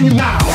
you now.